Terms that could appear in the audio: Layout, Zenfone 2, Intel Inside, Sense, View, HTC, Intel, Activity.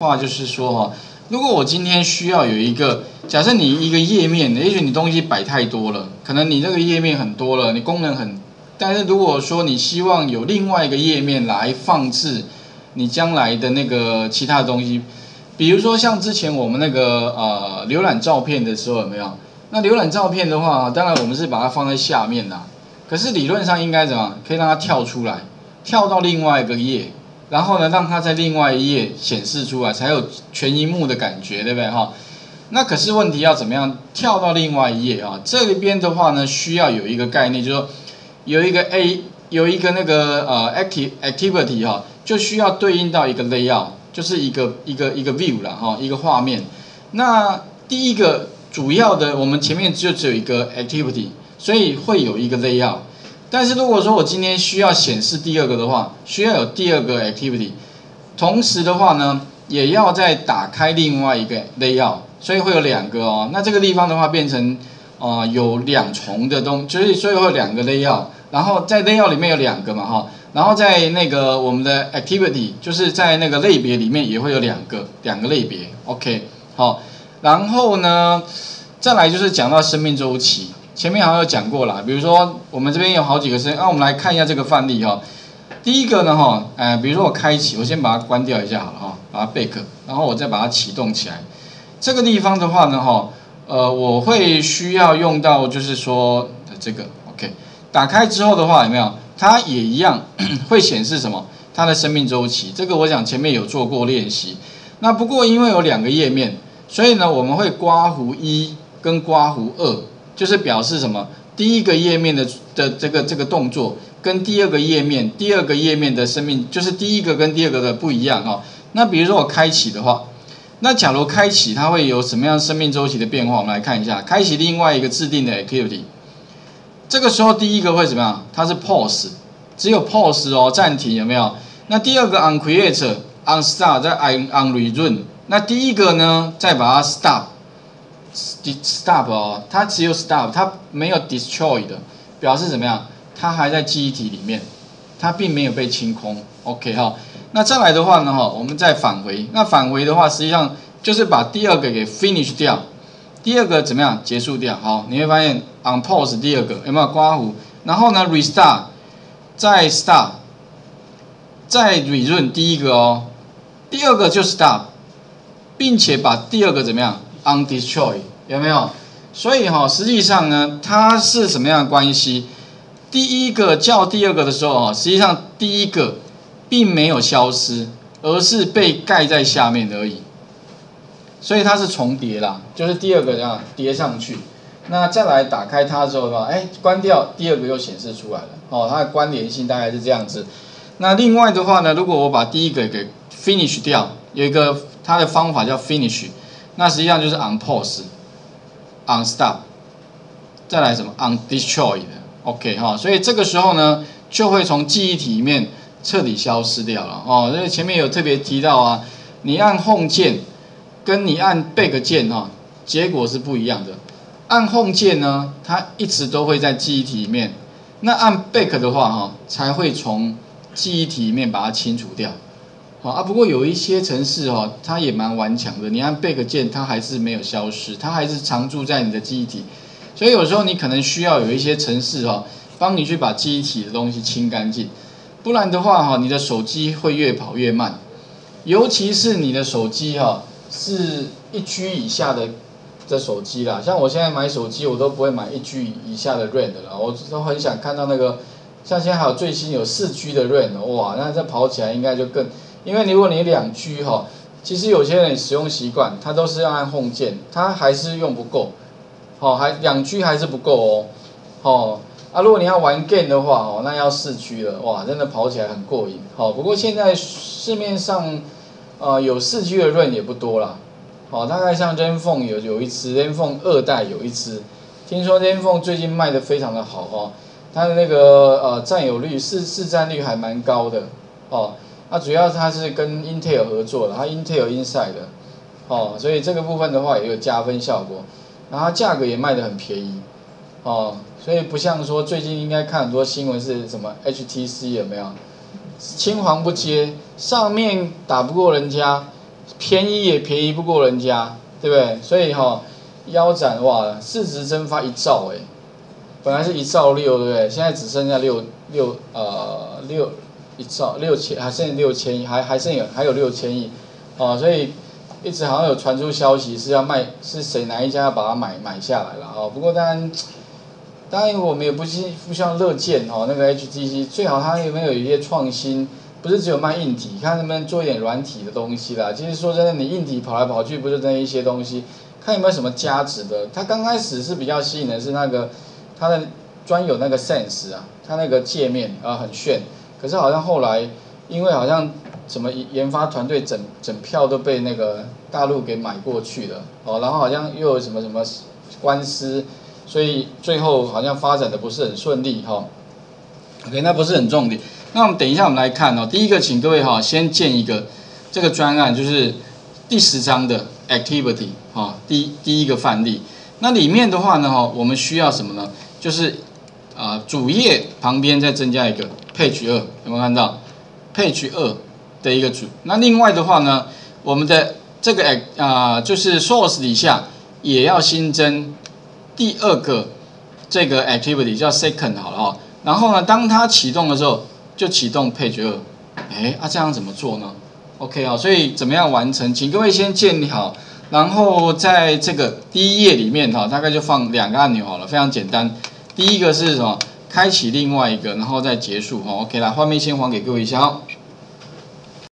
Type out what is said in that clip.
话就是说哈，如果我今天需要有一个，假设你一个页面，也许你东西摆太多了，可能你这个页面很多了，你功能很，但是如果说你希望有另外一个页面来放置你将来的那个其他的东西，比如说像之前我们那个浏览照片的时候有没有？那浏览照片的话，当然我们是把它放在下面啦，可是理论上应该怎么样？可以让它跳出来，跳到另外一个页。 然后呢，让它在另外一页显示出来，才有全萤幕的感觉，对不对哈？那可是问题要怎么样跳到另外一页啊？这里边的话呢，需要有一个概念，就是说有一个那个activity 哈，就需要对应到一个 layout， 就是一个 view 啦哈，一个画面。那第一个主要的，我们前面只有一个 activity， 所以会有一个 layout。 但是如果说我今天需要显示第二个的话，需要有第二个 activity， 同时的话呢，也要再打开另外一个 layout， 所以会有两个哦。那这个地方的话变成有两重的东西，所以会有两个 layout， 然后在 layout 里面有两个嘛哈，然后在那个我们的 activity， 就是在那个类别里面也会有两个类别 ，OK 好。然后呢，再来就是讲到生命周期。 前面好像有讲过啦，比如说我们这边有好几个声音，那、我们来看一下这个范例哈。第一个呢哈，比如说我开启，我先把它关掉一下好了哈，把它 back， 然后我再把它启动起来。这个地方的话呢哈，我会需要用到就是说这个 OK， 打开之后的话有没有？它也一样会显示什么？它的生命周期。这个我想前面有做过练习。那不过因为有两个页面，所以呢我们会括弧1跟括弧2。 就是表示什么？第一个页面的这个动作跟第二个页面的生命，就是第一个跟第二个的不一样哦。那比如说我开启的话，那假如开启它会有什么样生命周期的变化？我们来看一下，开启另外一个制定的 activity， 这个时候第一个会怎么样？它是 pause， 只有 pause 哦，暂停有没有？那第二个 on create on start 再 on rerun， 那第一个呢再把它 stop 哦，它只有 stop， 它没有 destroy 的，表示怎么样？它还在记忆体里面，它并没有被清空。OK 哈，那再来的话呢哈，我们再返回。那返回的话，实际上就是把第二个给 finish 掉，第二个怎么样？结束掉。好，你会发现 on pause 第二个有没有刮弧？然后呢 restart， 再 start， 再 rerun 第一个哦，第二个就 stop， 并且把第二个怎么样？ on destroy 有没有？所以哈、实际上呢，它是什么样的关系？第一个叫第二个的时候啊，实际上第一个并没有消失，而是被盖在下面而已。所以它是重叠啦，就是第二个啊叠上去。那再来打开它之后呢，哎，关掉第二个又显示出来了。哦，它的关联性大概是这样子。那另外的话呢，如果我把第一个给 finish 掉，有一个它的方法叫 finish。 那实际上就是 on pause、on stop， 再来什么 on destroy 的 ，OK 哈，所以这个时候呢，就会从记忆体里面彻底消失掉了哦。因为前面有特别提到啊，你按 Home 键跟你按 Back 键哈，结果是不一样的。按 Home 键呢，它一直都会在记忆体里面；那按 Back 的话哈，才会从记忆体里面把它清除掉。 好啊，不过有一些程式哦，它也蛮顽强的。你按 back 键，它还是没有消失，它还是常驻在你的记忆体。所以有时候你可能需要有一些程式哦，帮你去把记忆体的东西清干净，不然的话哈，你的手机会越跑越慢。尤其是你的手机哈，是1G 以下的手机啦。像我现在买手机，我都不会买1G 以下的 RAM 的啦，我都很想看到那个，像现在还有最新有4G 的 RAM， 哇，那这跑起来应该就更。 因为如果你2G 哈，其实有些人使用习惯，他都是要按 Home 键，他还是用不够，好，还2G 还是不够哦，好啊，如果你要玩 game 的话哦，那要4G 了，哇，真的跑起来很过瘾，好，不过现在市面上有4G 的 RAM 也不多啦，好，大概像 Zenfone 有一支 ，Zenfone 2代有一支，听说 Zenfone 最近卖的非常的好哦，它的那个占有率市占率还蛮高的哦。 那主要它是跟 Intel 合作的，它 Intel Inside 的，哦，所以这个部分的话也有加分效果，然后价格也卖得很便宜，哦，所以不像说最近应该看很多新闻是什么 HTC 有没有，青黄不接，上面打不过人家，便宜也便宜不过人家，对不对？所以哈，腰斩哇，市值蒸发1兆哎，本来是1兆6，对不对？现在只剩下1兆6千，还剩6000亿，还有6000亿，哦，所以一直好像有传出消息是要卖，是谁哪一家要把它买下来了哦。不过当然我们也不希望乐见哦，那个 HTC 最好它有没有一些创新。 不是只有卖硬体，看能不能做一点软体的东西啦。其实说真的，你硬体跑来跑去，不就那一些东西？看有没有什么价值的。它刚开始是比较吸引的是那个它的专有那个 Sense 啊，它那个界面啊很炫。可是好像后来，因为好像什么研发团队整票都被那个大陆给买过去了哦，然后好像又有什么官司，所以最后好像发展的不是很顺利哈。OK， 那不是很重点。 那我们等一下，我们来看哦。第一个，请各位哈，先建一个这个专案，就是第10章的 Activity 哈，第一个范例。那里面的话呢，哈，我们需要什么呢？就是主页旁边再增加一个 Page 2， 有没有看到 Page 2的一个主？那另外的话呢，我们的这个就是 Source 底下也要新增第2个这个 Activity 叫 Second 好了哈。然后呢，当它启动的时候， 就启动Page 2，哎，这样怎么做呢 ？OK 啊、哦，所以怎么样完成？请各位先建立好，然后在这个第1页里面哈、哦，大概就放2个按钮好了，非常简单。第一个是什么？开启另外一个，然后再结束哈、哦。OK 啦，画面先还给各位一下哦。